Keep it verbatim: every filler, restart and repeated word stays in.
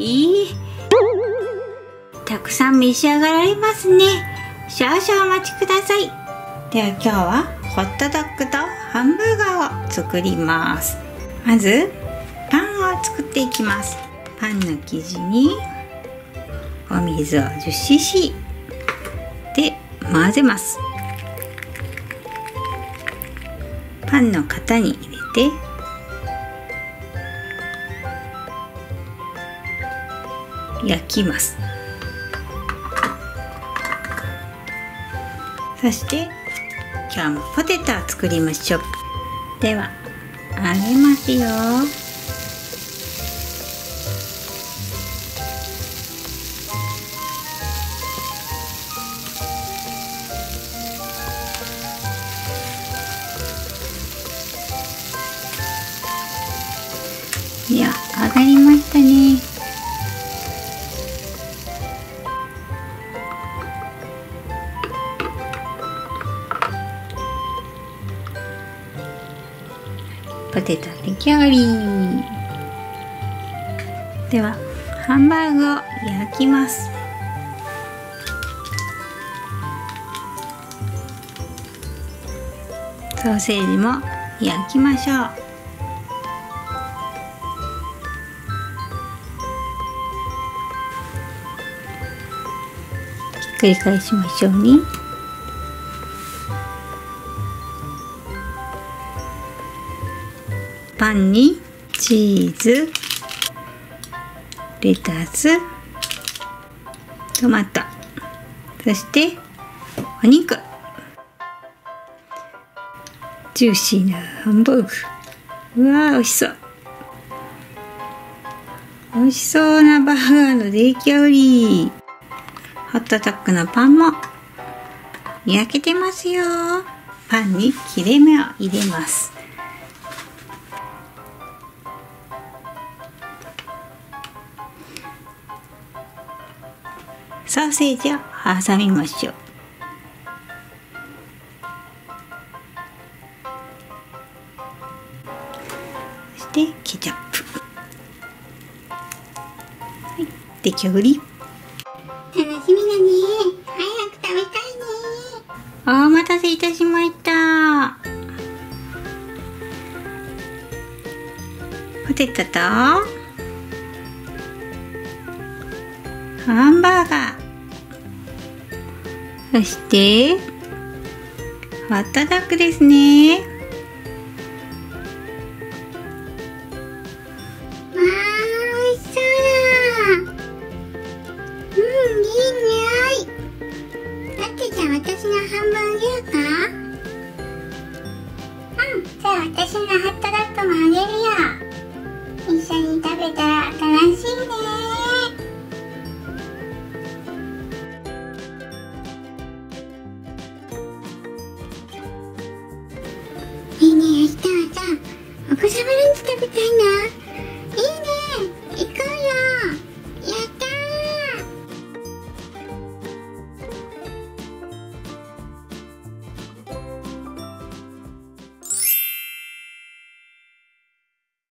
いい、たくさん召し上がられますね。少々お待ちください。では今日はホットドッグとハンバーガーを作ります。まずパンを作っていきます。パンの生地にお水を じゅっシーシー で混ぜます。パンの型に入れて焼きます。そして今日もポテトを作りましょう。では揚げますよ。いや、揚がりましたね。ポテト出来上がり。ではハンバーグを焼きます。ソーセージも焼きましょう。ひっくり返しましょうね。パンにチーズ、レタス、トマト、そしてお肉、ジューシーなハンバーグ。うわー、美味しそう。美味しそうなバーガーの出来上がり。ホットドッグのパンも焼けてますよ。パンに切れ目を入れます。ソーセージを挟みましょう。そしてケチャップ。はい、出来上がり。楽しみだね。早く食べたいね。お待たせいたしました。ポテトとハンバーガー。そしてホットドッグですね。わあ、おいしそうだ。うん、いい匂い。だってじゃあ私のハンバーグやか。うん、じゃあ私のホットドッグもあげるよ。一緒に食べたら楽しいね。